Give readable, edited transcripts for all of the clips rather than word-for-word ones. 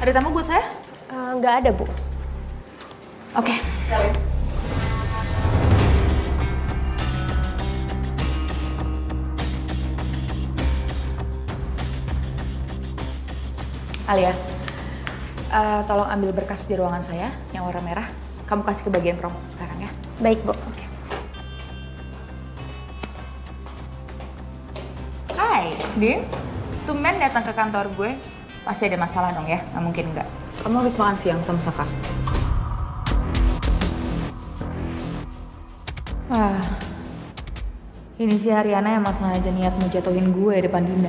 Ada tamu buat saya? Nggak ada, Bu. Oke. Alia, tolong ambil berkas di ruangan saya yang warna merah. Kamu kasih ke bagian promo sekarang ya. Baik, Bu. Oke. Hai, Din. Tumben datang ke kantor gue. Pasti ada masalah dong ya, nggak mungkin nggak. Kamu habis makan siang sama Saka? Wah, ini si Ariana yang masang aja niat mau jatuhin gue depan Dinda.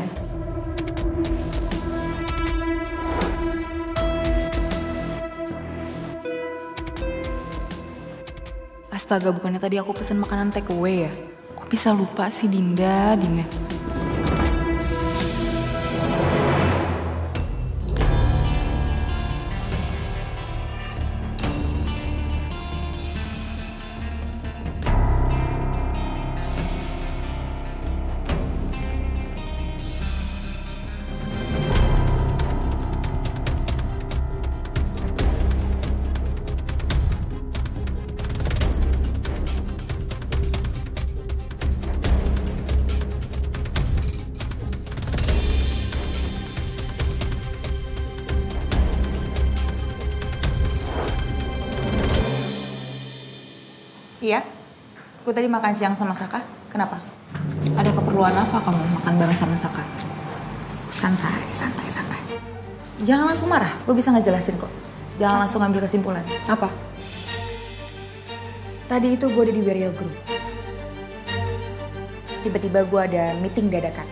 Astaga, bukannya tadi aku pesen makanan take away ya? Kok bisa lupa sih Dinda? Iya, gue tadi makan siang sama Saka. Kenapa? Ada keperluan apa kamu makan bareng sama Saka? Santai. Jangan langsung marah, gue bisa ngejelasin kok. Jangan langsung ambil kesimpulan. Apa? Tadi itu gue ada di Weryal Group. Tiba-tiba gue ada meeting dadakan.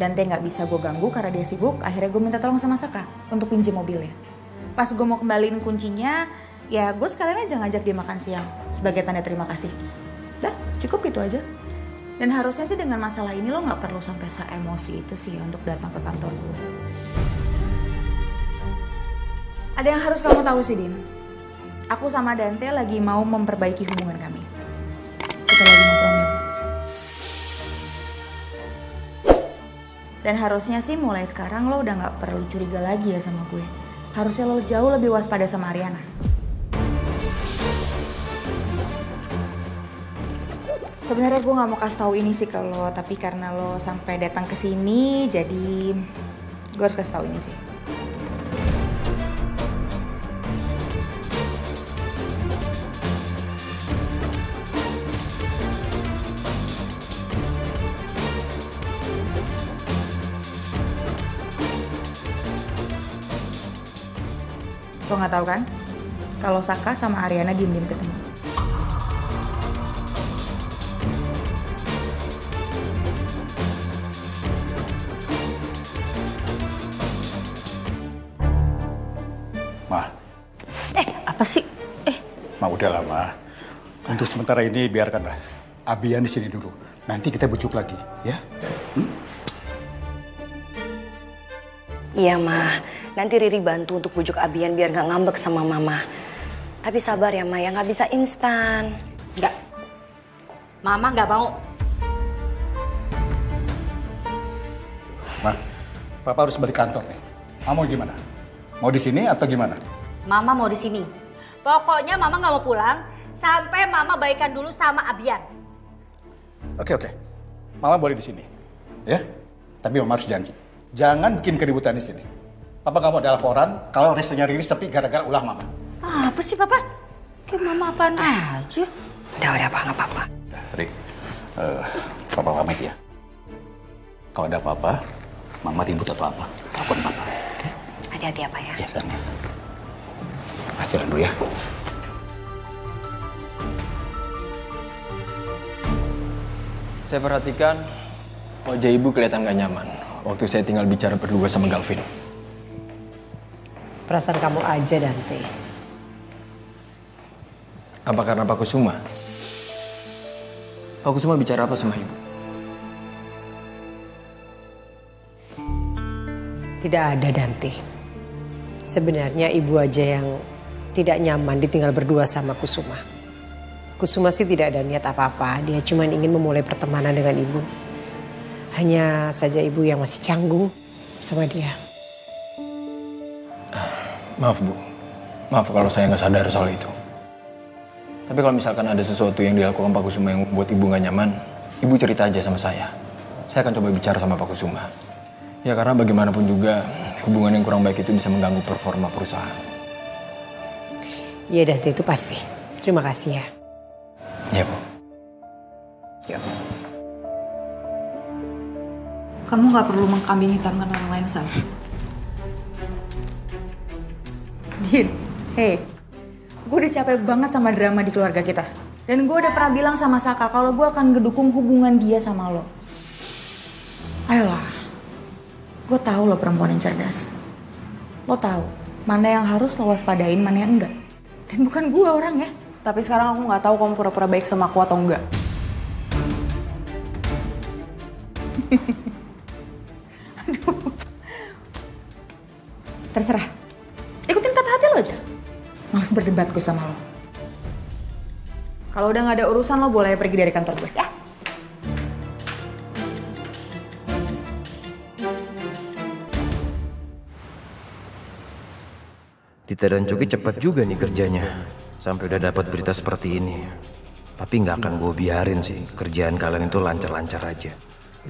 Dan dia nggak bisa gue ganggu karena dia sibuk. Akhirnya gue minta tolong sama Saka untuk pinjem mobilnya. Pas gue mau kembaliin kuncinya, ya gue sekalian aja ngajak dia makan siang sebagai tanda terima kasih. Dah, cukup gitu aja. Dan harusnya sih dengan masalah ini lo nggak perlu sampai se-emosi itu sih untuk datang ke kantor gue. Ada yang harus kamu tahu sih, Din. Aku sama Dante lagi mau memperbaiki hubungan kami. Kita lagi mau promo. Dan harusnya sih mulai sekarang lo udah nggak perlu curiga lagi ya sama gue. Harusnya lo jauh lebih waspada sama Ariana. Sebenarnya gue nggak mau kasih tahu ini sih ke lo, tapi karena lo sampai datang ke sini, jadi gue harus kasih tahu ini sih. Lo nggak tahu kan, kalau Saka sama Ariana diem-diem ketemu. Apa sih? Ma udah lah, Ma. Untuk sementara ini biarkanlah. Abian di sini dulu. Nanti kita bujuk lagi, ya? Iya, Ma. Nanti Riri bantu untuk bujuk Abian biar nggak ngambek sama Mama. Tapi sabar ya, Ma. Ya nggak bisa instan. Nggak. Mama nggak mau. Ma, Papa harus balik kantor nih. Ma mau gimana? Mau di sini atau gimana? Mama mau di sini. Pokoknya Mama nggak mau pulang sampai Mama baikan dulu sama Abian. Oke. Mama boleh di sini, ya. Tapi Mama harus janji, jangan bikin keributan di sini. Papa nggak mau ada laporan kalau restonya Riri sepi gara-gara ulah Mama. Ah, apa sih Papa? Kayak Mama apaan aja? Udah Papa nggak apa-apa. Ri, Papa pamit ya. Kalau ada apa-apa, Mama ribut atau apa, telepon Papa. Oke? Hati-hati apa ya? Iya, sayang. Jalan dulu ya. Saya perhatikan wajah Ibu kelihatan gak nyaman waktu saya tinggal bicara berdua sama Galvin. Perasaan kamu aja, Dante. Apa karena Pak Kusuma? Pak Kusuma bicara apa sama Ibu? Tidak ada, Dante. Sebenarnya Ibu aja yang tidak nyaman ditinggal berdua sama Kusuma. Kusuma sih tidak ada niat apa-apa, dia cuma ingin memulai pertemanan dengan Ibu. Hanya saja Ibu yang masih canggung sama dia. Maaf, Bu. Maaf kalau saya nggak sadar soal itu. Tapi kalau misalkan ada sesuatu yang dilakukan Pak Kusuma yang buat Ibu nggak nyaman, Ibu cerita aja sama saya. Saya akan coba bicara sama Pak Kusuma. Ya karena bagaimanapun juga, hubungan yang kurang baik itu bisa mengganggu performa perusahaan. Iya, dan itu pasti. Terima kasih ya. Iya, Bu. Ya. Kamu nggak perlu mengkambing hitamkan orang lain, Sam. Din, hey, gue udah capek banget sama drama di keluarga kita. Dan gue udah pernah bilang sama Saka kalau gue akan ngedukung hubungan dia sama lo. Ayolah, gue tahu lo perempuan yang cerdas. Lo tahu mana yang harus lo waspadain, mana yang enggak. Dan bukan gue orang ya. Tapi sekarang aku nggak tahu kamu pura-pura baik sama aku atau enggak. Aduh, terserah. Ikutin kata hati lo aja. Males berdebat gue sama lo. Kalau udah nggak ada urusan lo boleh pergi dari kantor gue ya. Tita dan Coki cepat juga nih kerjanya. Sampai udah dapat berita seperti ini. Tapi nggak akan gue biarin sih, kerjaan kalian itu lancar-lancar aja.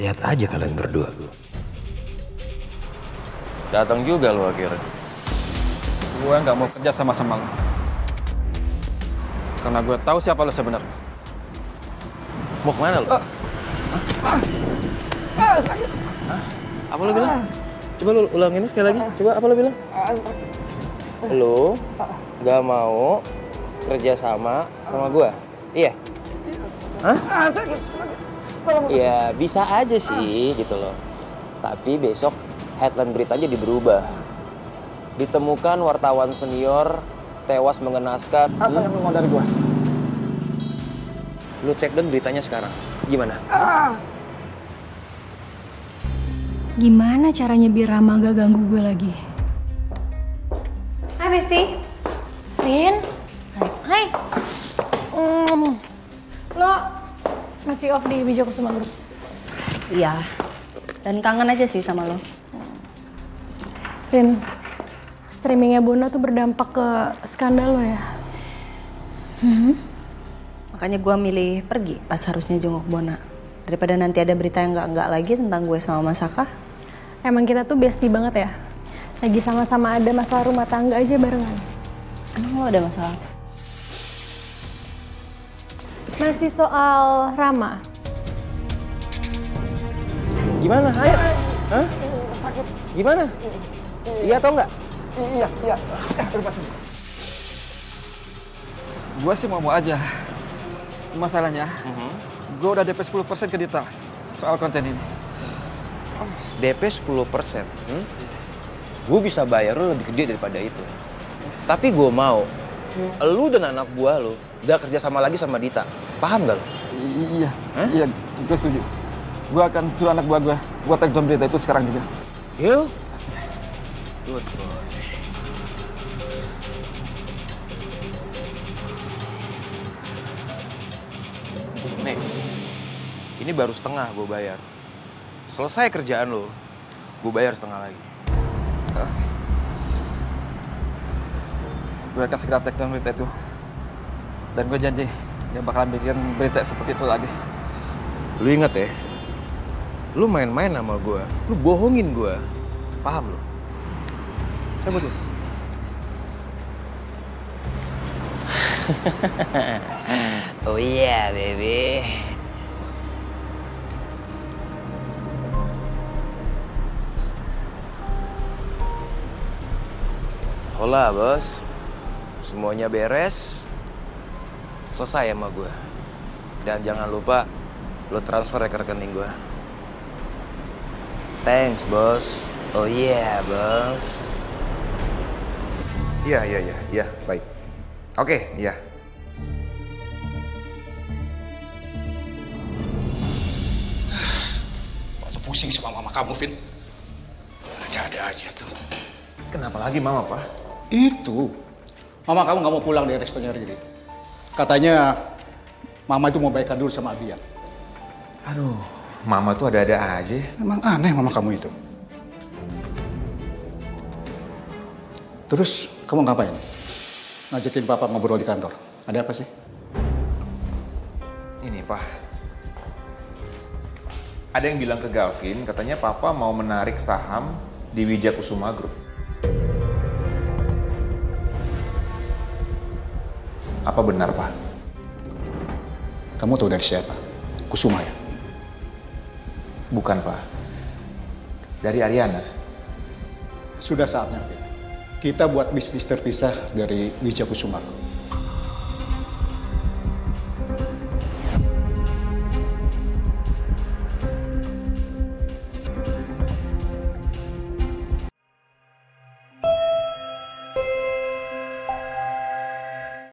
Lihat aja kalian berdua. Datang juga lo akhirnya. Gue nggak mau kerja sama-sama lo. Karena gue tahu siapa lo sebenarnya. Mau kemana lo? Sakit. Apa lo bilang? Coba lo ulangin sekali lagi. Coba apa lo bilang? Lo nggak mau kerja sama gue? Iya. Hah? Ya bisa aja sih gitu loh. Tapi besok headline berita jadi berubah. Ditemukan wartawan senior tewas mengenaskan. Apa yang lu mau dari gua? Lu cek dan beritanya sekarang. Gimana? Gimana caranya biar Rama gak ganggu gue lagi? Hai Besti. Rin. Hai. Lo masih off di Wijaya Kusuma Group? Iya, dan kangen aja sih sama lo. Rin, streamingnya Bona tuh berdampak ke skandal lo ya? Makanya gue milih pergi pas harusnya jenguk Bona. Daripada nanti ada berita yang enggak lagi tentang gue sama Mas Saka. Emang kita tuh bestie banget ya? Lagi sama-sama ada masalah rumah tangga aja barengan. Emang lo ada masalah? Masih soal Rama. Gimana? Ayo. Hah? Sakit. Gimana? Iya atau enggak? Iya. Terima kasih. Gua sih mau aja. Masalahnya, gue udah DP 10% ke Dita soal konten ini. DP 10%? Gue bisa bayar lo lebih gede daripada itu. Tapi gue mau lu dan anak buah lu gak kerja sama lagi sama Dita. Paham gak lu? Iya. Hah? Iya, gue setuju. Gue akan suruh anak buah gue buat take down berita itu sekarang juga. Deal? Good boy. Nek, ini baru setengah gue bayar. Selesai kerjaan lu, gue bayar setengah lagi. Gue akan segera take down berita itu. Dan gue janji, dia bakalan bikin berita seperti itu lagi. Lu inget ya? Lu main-main sama gue. Lu bohongin gue. Paham lu? Saya buat lu. Oh iya, baby. Hola, bos. Semuanya beres, selesai sama gue. Dan jangan lupa, lo transfer ke rekening gue. Thanks, bos. Oh iya, bos. Iya, baik. Oke, iya. Waktu pusing sama mama kamu, Vin. Ada aja tuh. Kenapa lagi mama, Pak? Itu. Mama kamu nggak mau pulang dari restonya Riri. Katanya mama itu mau baikan dulu sama Abian. Aduh, mama tuh ada-ada aja. Emang aneh mama kamu itu. Terus Kamu ngapain? Ngajakin Papa ngobrol di kantor. Ada apa sih? Ini, Pak. Ada yang bilang ke Galvin, katanya Papa mau menarik saham di Wijaya Kusuma Group. Apa benar, Pak? Kamu tahu dari siapa? Kusuma ya? Bukan, Pak. Dari Ariana. Sudah saatnya, Fit. Kita buat bisnis terpisah dari Wijaya Kusuma.